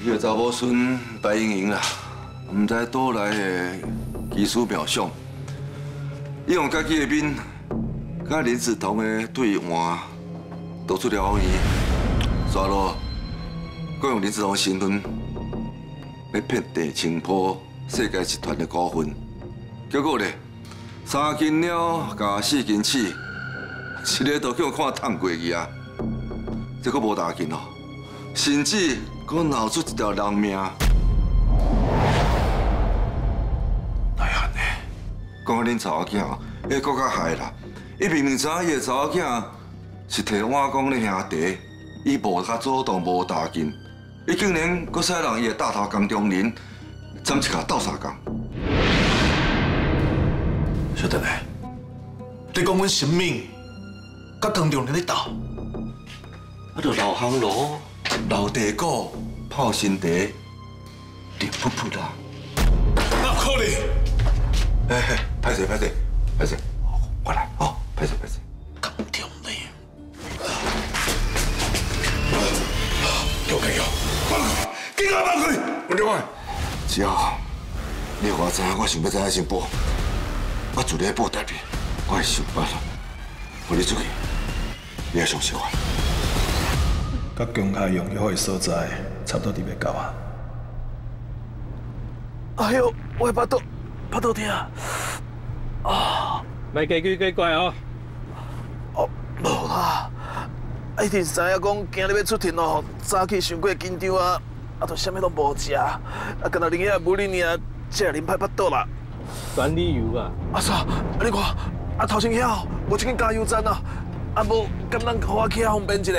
你个查某孙白盈盈啦，唔知倒来个奇思妙想，伊用家己的面，甲林子彤的对换，逃出了医院，抓落，佮用林子彤身份，要骗地青浦世界集团的股份，结果呢，3斤鸟加4斤刺，一日都叫看探过去啊，这个无大件哦，甚至。 我闹出一条人命，哪会安尼？讲恁查某囝，迄更加害啦！伊明明知影伊个查某囝是替我公咧兄弟，伊无较主动，无大劲，伊竟然搁使人伊个大头江中林斩一下斗三工。小弟妹，你讲阮性命甲江中林咧斗，啊，着老巷路。 老地姑泡新茶，甜噗噗啦！哪可能？哎，歹势歹势歹势，我来哦，歹势歹势。江中林，有朋友，放开，给我放开！我另外，只要你话知影，我想要知影先报，我自然报答你，我会想办法，我你出去，你也相信我。 甲江海用迄个所在，差不多伫要到啊！哎呦，我的巴肚疼啊！啊，卖奇奇怪怪哦！哦，无啦，一定知影讲今日要出庭哦，早起伤过紧张啊，啊，就啥物拢无食，啊，干那恁遐母恁娘真恁歹巴肚啦！选理由啊！阿嫂，你看，啊头先遐无一间加油站啊！ 啊，无，咁咱互我去遐方便一下，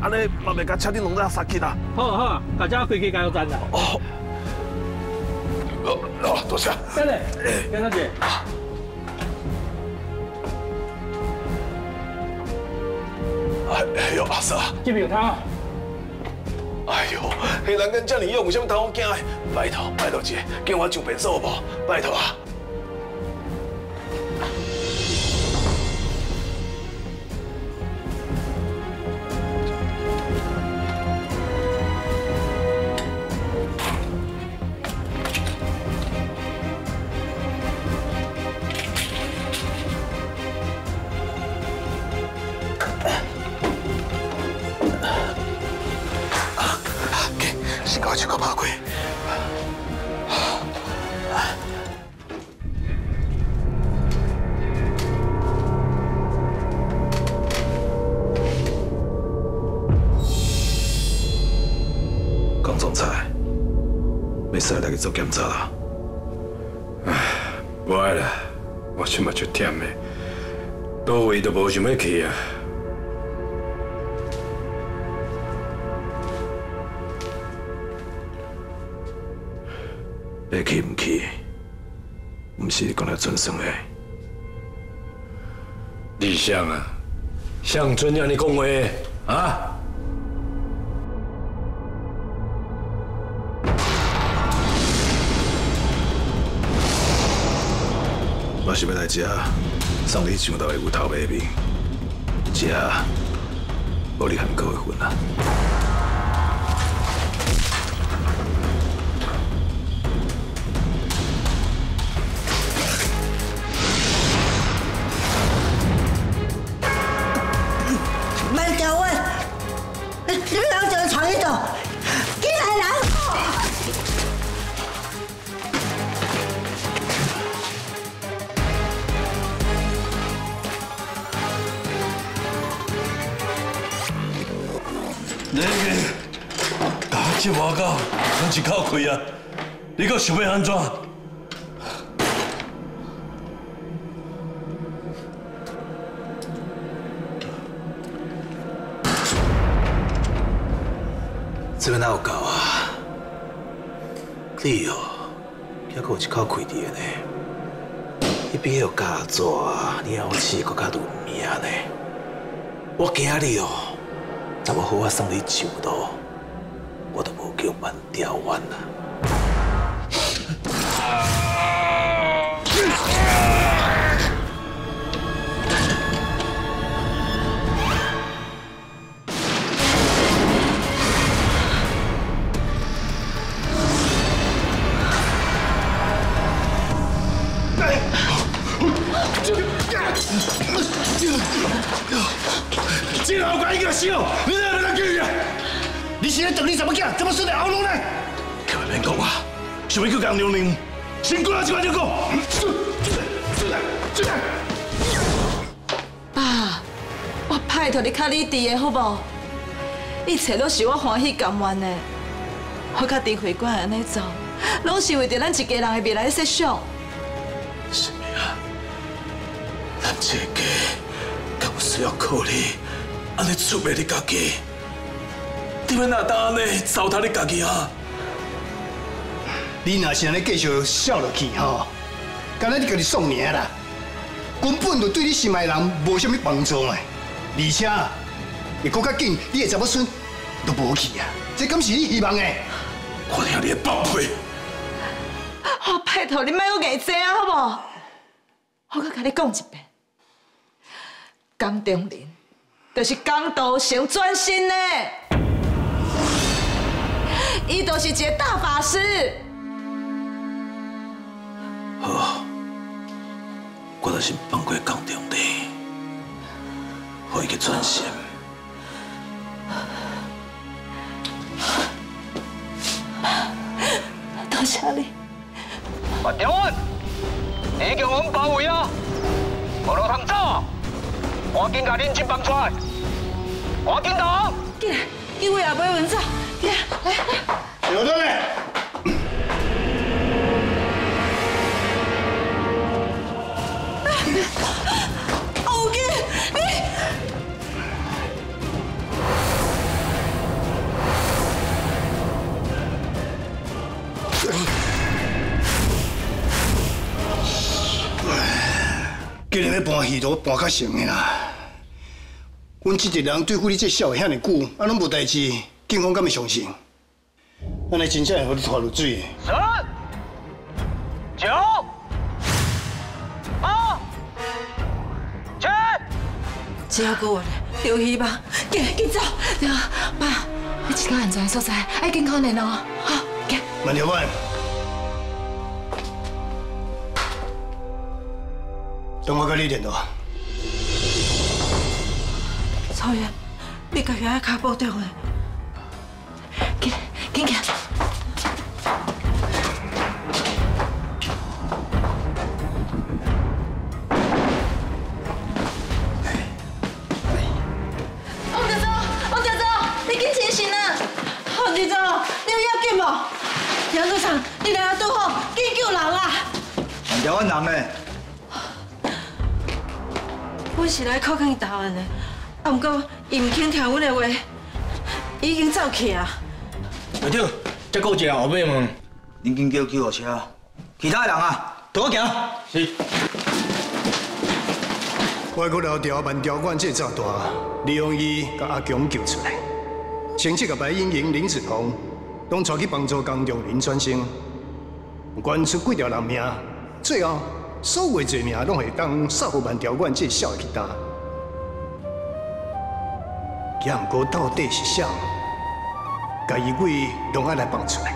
安尼嘛袂甲车顶弄到塞去啦。好好，大家飞去加油站啦。哦，哦，多谢。对嘞，江小姐。哎呦，阿嫂，这边有汤。哎呦，迄人跟遮尔勇，有啥物通好惊的？拜托，拜托姐，叫我上便所无？拜托啊！ 做检查啦，唉，无爱啦，我心嘛就忝的，倒位都无想要去啊。要去唔去，唔是讲来准算的。你想啊，像准安尼讲话啊？ 我是要来吃，送你上头的有头马面，吃无你含哥的份啊！慢走啊！你们两个藏一道，进来人！ 那个打击外口，咱一口开啊！你阁想要安怎？这边哪有够啊？你哦，还阁有一口开伫个呢。你比有假做啊，你傲气阁较有名呢。我惊你哦。 那么好，我送你上路，我都无叫慢条弯啦。金鳌关一个死哦，你哪能敢救伊啊？你现在等你怎么讲？怎么说的喉咙呢？可别讲啊，想要去讲牛奶，先过来一块就讲。出来！爸，我拜托你较理智的好不好？一切都是我欢喜甘愿的，我甲丁慧官安尼做，拢是为着咱一家人的未来设想。是啊，咱这家敢有需要靠你，安尼出卖你家己？你们哪当安尼糟蹋你家己啊？你若是安尼继续笑落去吼，敢若你家己送命啦，根本就对你心爱人无啥物帮助嘛，而且。 会更加紧，你的查某孙都无去啊！这敢是你希望的？我听你的放屁！我拜托你莫阁硬坐啊，好无？我阁甲你讲一遍，江中人就是江道成转身的，伊就是一个大法师。好，我就是放过江中人，互伊去转身。 多谢你。白条文，已经往包围啊，无路通走，赶紧把恁军放出来，赶紧走。进来，因为也不会文走，进来，来。刘队，后进，你。 今日要搬戏都搬较成的啦。阮这一人对付你这少遐尼久，啊拢无代志，警方敢会相信？安尼真正会互你拖落水。3、9、8、7。只要够我嘞，留意吧，紧走。对啊，爸，你一到安全所在，爱健康点哦。好，行。慢点慢。 等我跟你联络。草原，你甲遐卡步倒去，紧行。王教授，你紧清醒啊！王教授，你有要紧无？杨处长，你来倒好，紧救人啊！万条万人嘞。 阮是来靠近伊答案的，啊，不过伊唔肯听阮的话，已经走去啊。队长，再过一个后尾门，恁紧叫救护车，其他人啊，同我行。是。外国老条万条管这炸弹，利用伊甲阿强救出来，前妻甲白英莹、林子彤，拢带去帮助江中林转生，捐出几条人命，最后。 所有侪名拢会当杀无万条阮这少去打，也毋过到底是啥？甲伊位拢爱来放出来，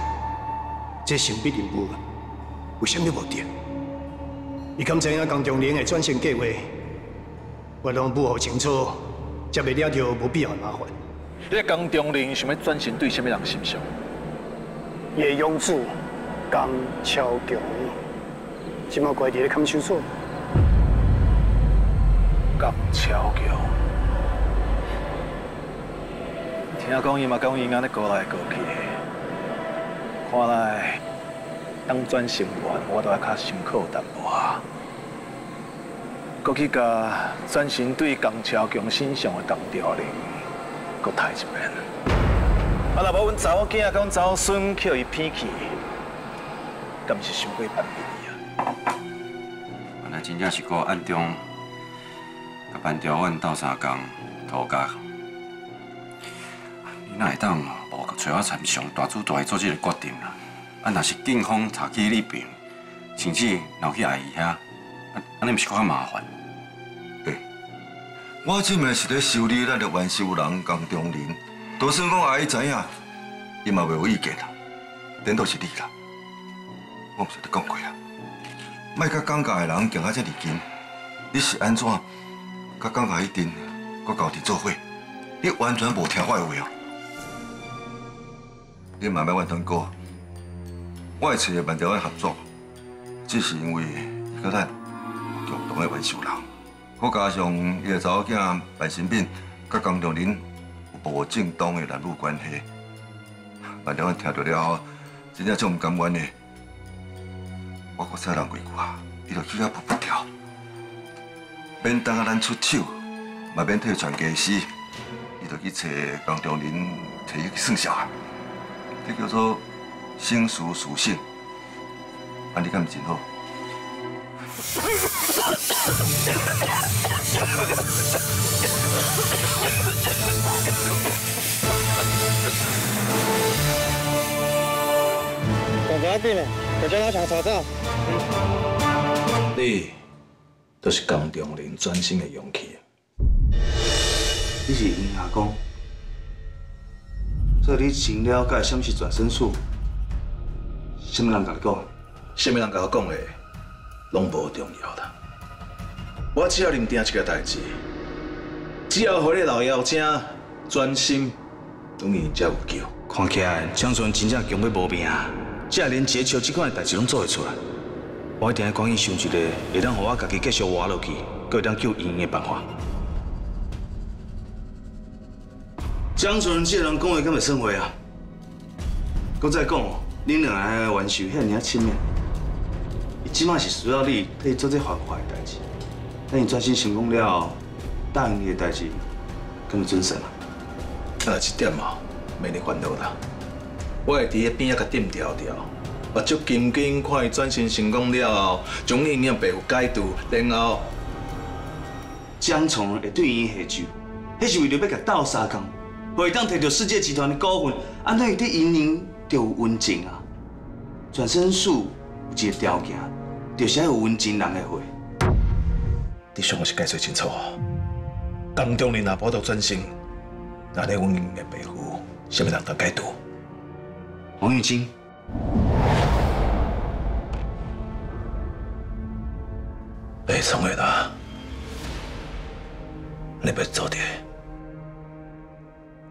这神秘人物为什么无定？伊敢知影江中玲的转型计划？我拢不好清楚，接袂了就无必要麻烦。这江中玲想要转型对什么人心上？叶永志、江超强。 即马乖伫咧看守所，江超强，听讲伊嘛讲伊安尼过来过去，看来当转成员我都要较辛苦淡薄啊。过去甲转型对江超强身上的同调哩，搁抬一遍。啊，若无阮查某囝甲阮查某孙叫伊偏去，敢是伤过半边。 原来真正是个暗中，甲班条阮斗三工，偷家。你哪会当无甲找我参详，大主大做这个决定啦？啊，若是警方查起你病，甚至闹去阿姨遐，安尼毋是搁较麻烦？对，我即卖是咧修理咱的元首人江中林，就算讲阿姨知影，伊嘛袂有意见啦。顶多是你啦，我毋是咧讲过啦。 莫甲尴尬的人行到这离近，你是安怎？甲刚才迄阵，佮高庭做伙，你完全无听我的话哦！你慢慢怨叹哥，我的找的万条安合作，只是因为伊佮咱有共同的冤仇人，佮加上伊的查某囝白新敏佮江仲林有无正当的男女关系，万条安听到了后，真正足唔甘愿的。我搁再人几句啊，伊就气啊噗噗跳。 免等啊，咱出手，嘛免替全家死，伊就去找江中林，找伊去算账啊！这叫做省事事省，安尼敢唔真好？大家对咧，大家来查查账。对。 就是江中林转身的勇气。你是因阿公，所以你真了解什么是转身术。什么人甲你讲？什么人甲我讲的，拢无重要啦。我只要认定一个代志，只要互你老妖精专心，当然才有救。看起来乡村真正强要无命，才连劫囚这款的代志拢做会出来。 我一定要赶紧想一个会当让我家己继续活落去，搁会当救莹莹的办法。江主任这个人讲话敢袂算话啊！搁再讲哦，恁两个的冤仇遐尔深的，伊即马是需要你替做这犯法的代志。等伊转身成功了后，答应你的代志，敢会遵守啊？啊，这点哦，免你烦恼啦。我会伫个边仔甲点调调。 目睭金金看伊转身成功了后，将伊让白虎解除，然后江崇仁会对伊下手，迄是为了要甲斗相共，袂当摕到世界集团的股份，安怎伊对盈盈就有温情啊？转身术有一个条件，就是要有温情人的血。你想我是解释清楚啊？当中你若跑到转身，那咧温盈的白虎，啥物人当解除？王玉清。 白松的啦，你别做滴。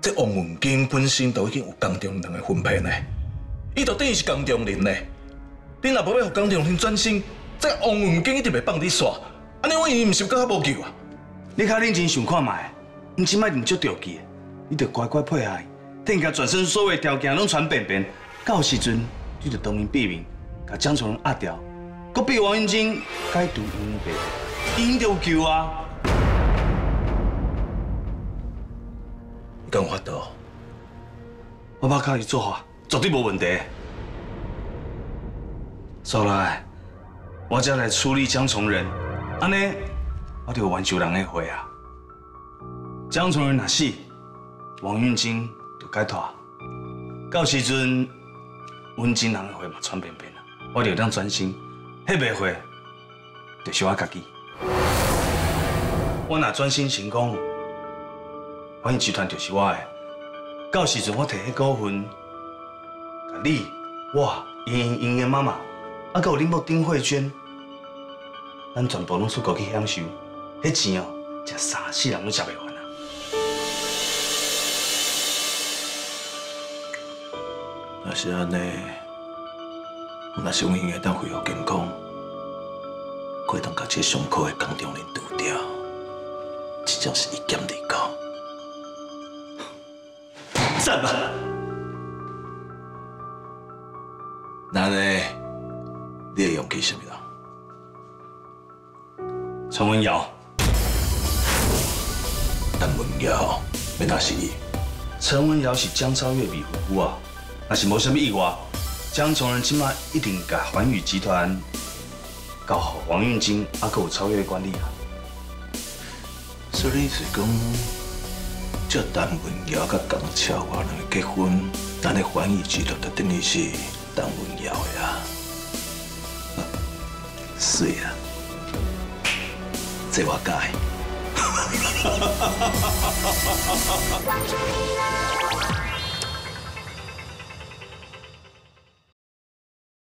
这王文金本身都已经有江中人的分配呢，伊就等于是江中人呢。你若无要让江中人转身，这王文金一定袂放你煞。安尼我伊毋是更较无救啊？你较认真想看卖，你即摆毋足着急，你着乖乖配合，等甲转身所有条件拢传遍遍，到时阵你着当面毙命，甲江崇仁压掉。 我比王英金该读英白，英就救啊！你敢有法度？我马靠伊做法，绝对无问题。再来，我再来处理江崇仁，安尼我就有冤仇人的血啊！江崇仁若死，王英金就解脱，到时阵阮金人的血嘛传遍遍啊，我就当专心。 迄袂会，就是我家己。我若转身成功，阮集团就是我的。到时阵我摕迄股份，甲你、我、因的妈妈，啊，佮有恁某丁慧娟，咱全部拢出国去享受。迄钱哦，食三世人拢食袂完啊！若是安尼。 若是阮会当恢复健康，可当把这伤口的江中人除掉，这将是一剑二高。赞吧！那呢？你的勇气什么人？陈文瑶。陈文瑶，要哪是伊？陈文瑶是江超越未婚夫啊，那是无什么意外。 江崇仁即卖一定甲环宇集团搞好王运金，还阁有超越的管理啊。所以你是讲，这陈文瑶甲江超越两个结婚，咱的环宇集团就等于是陈文瑶的啊。水啊，这我改。